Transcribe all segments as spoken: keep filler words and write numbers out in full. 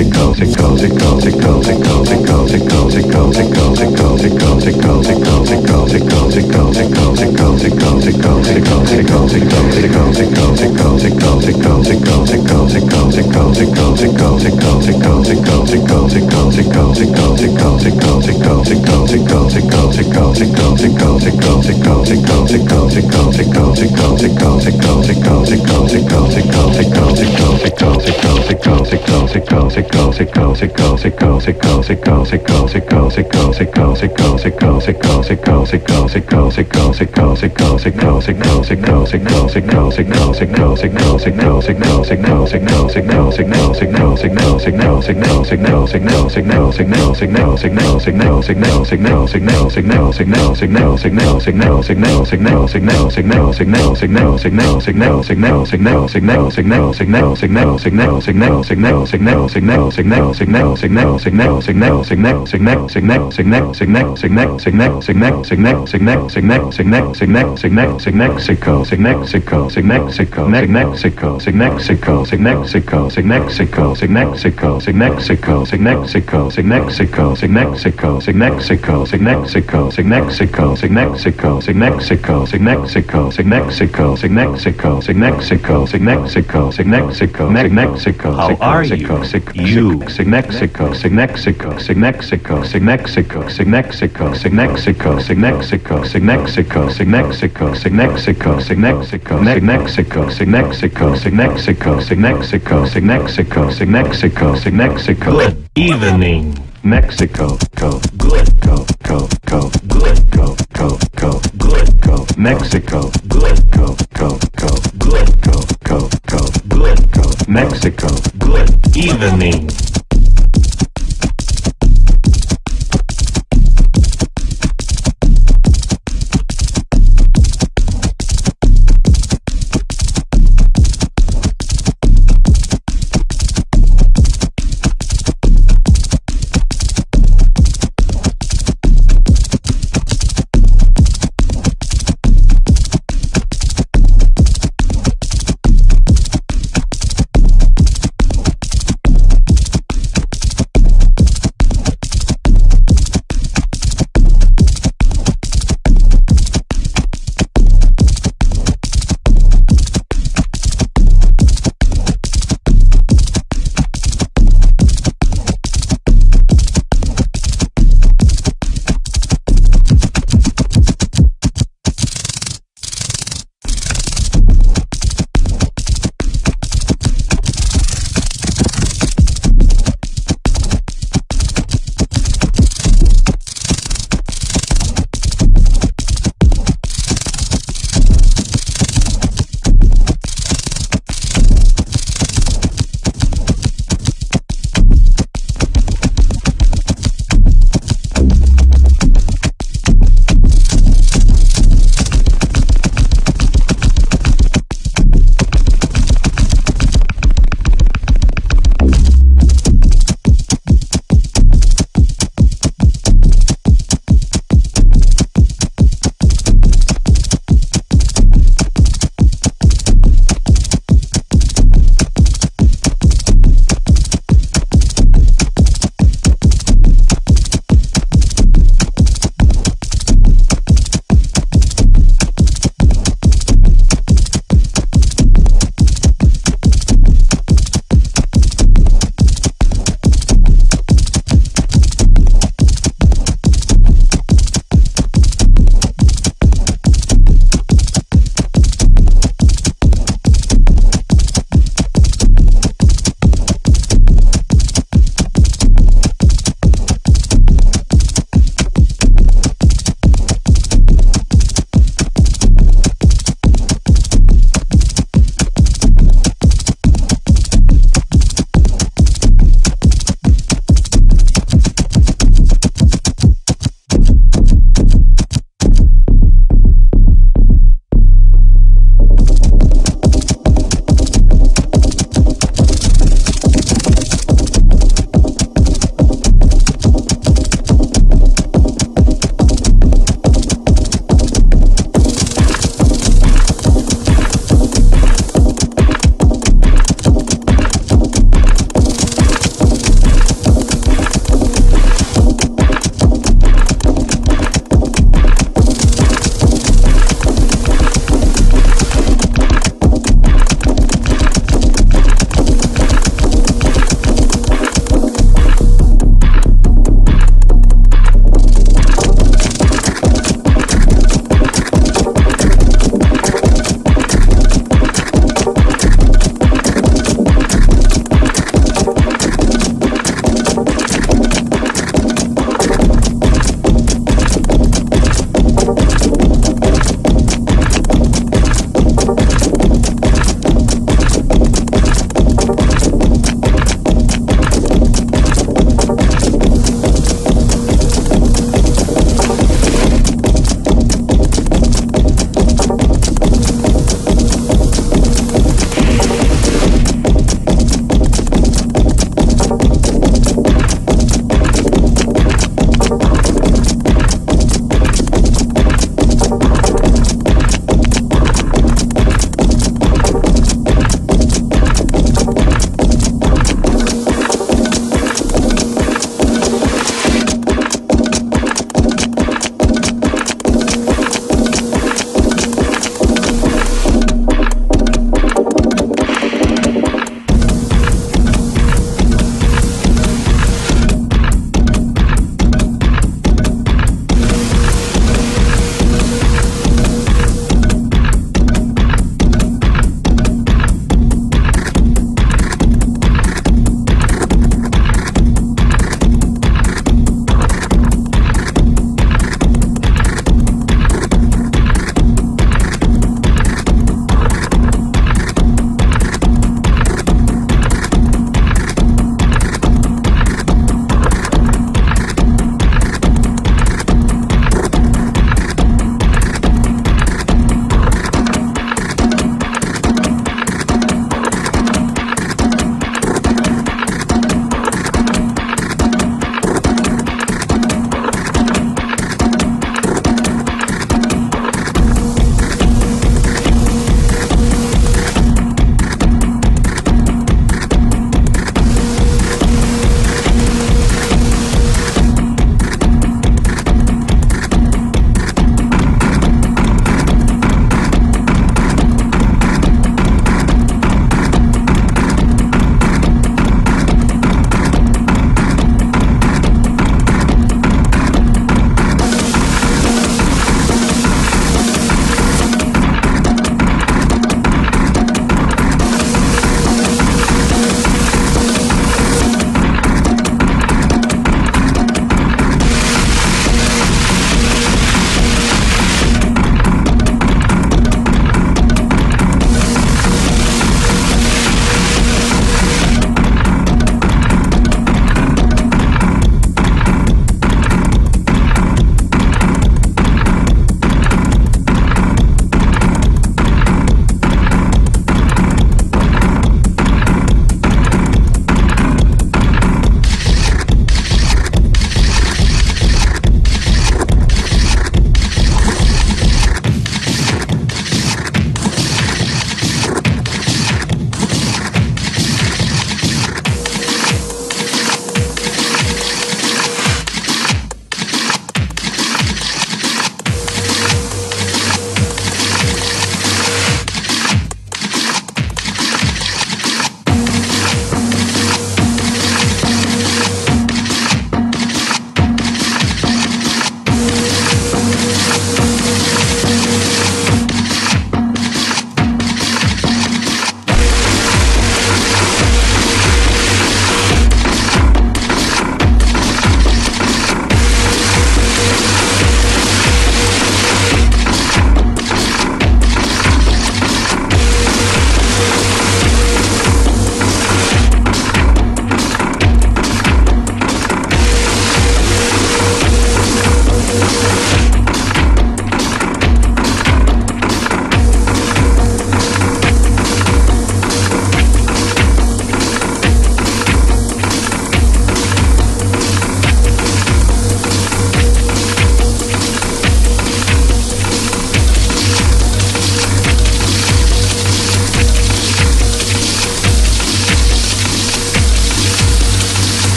Good evening, Mexico. Good, good, Mexico. Good, good, Mexico. Good evening.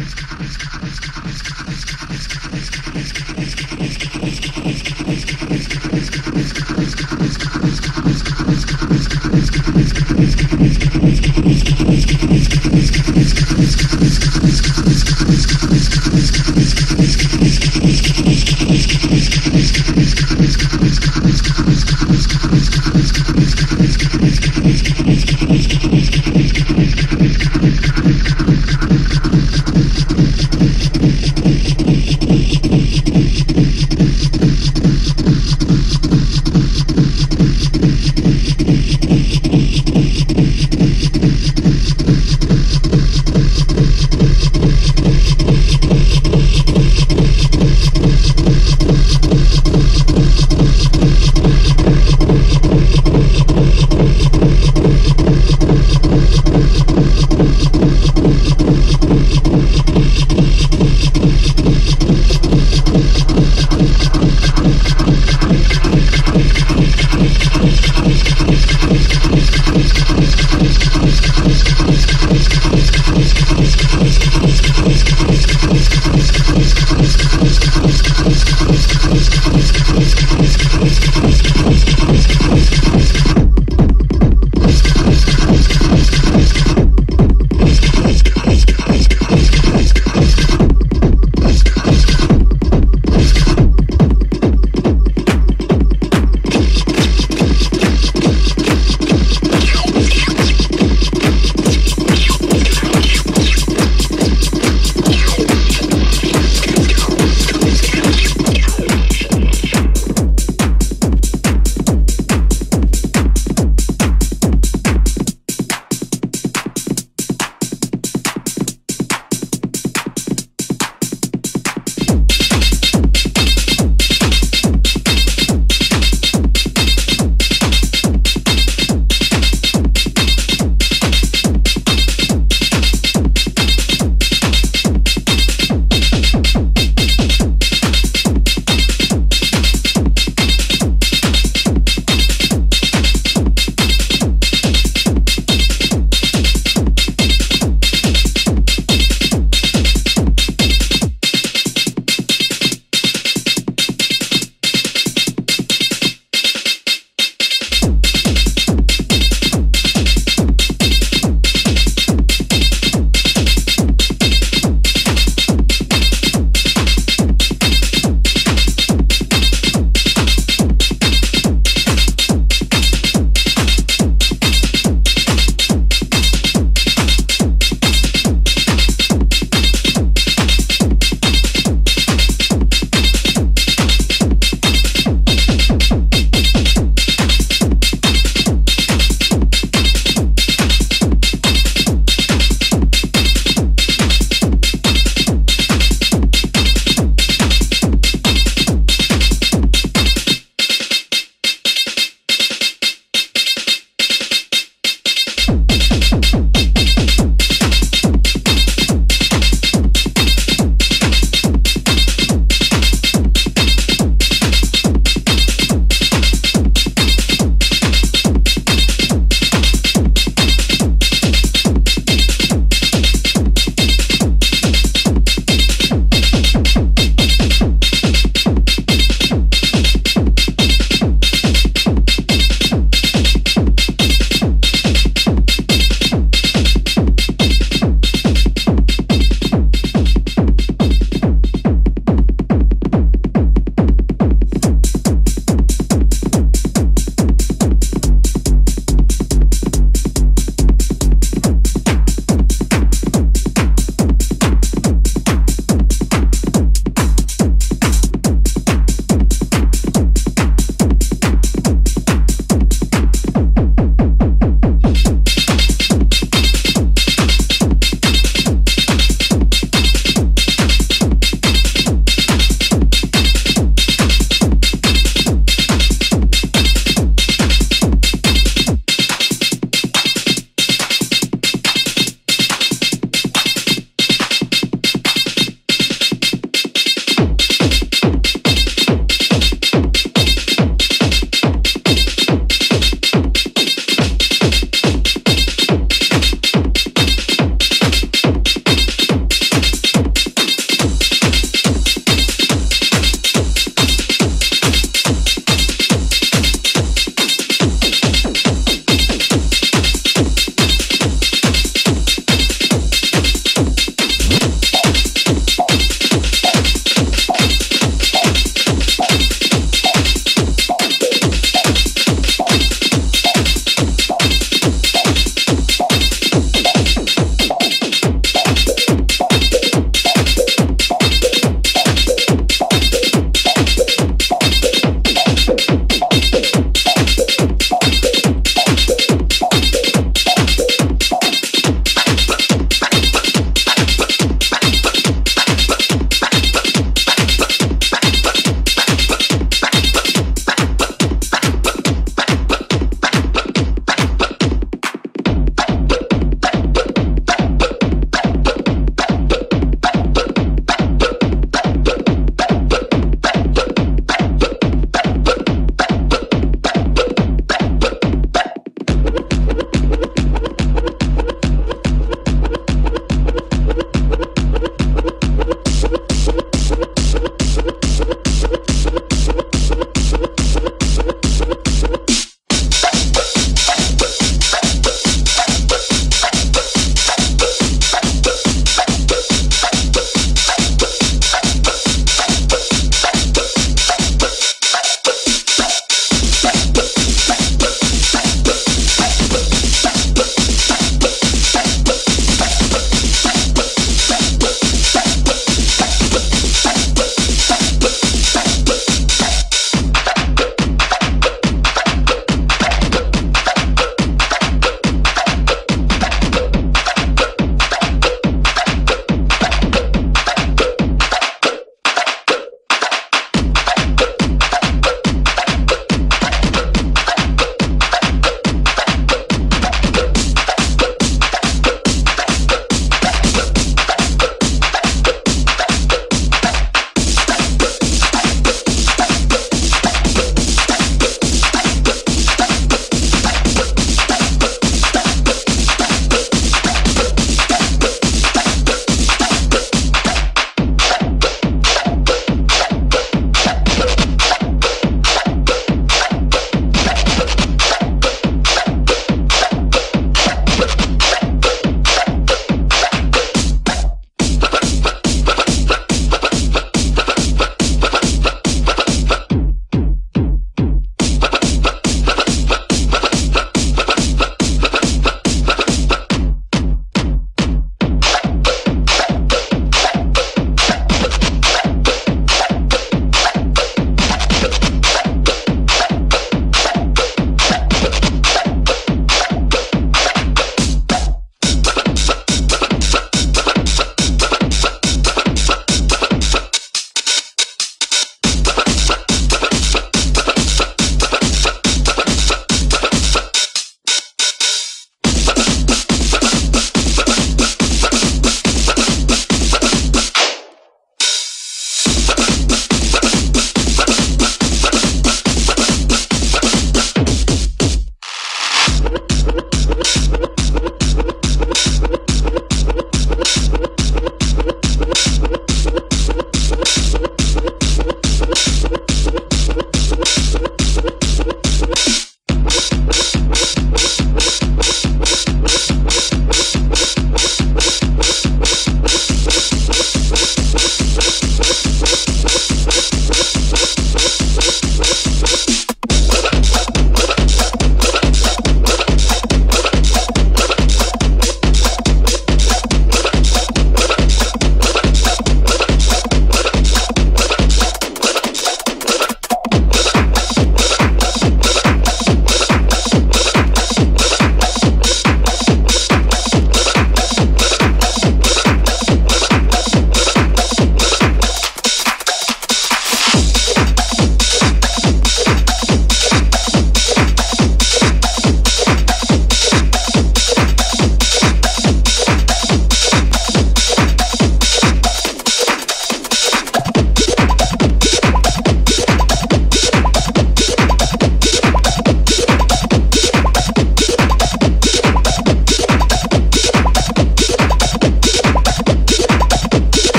We'll be right back.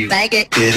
you. Thank it.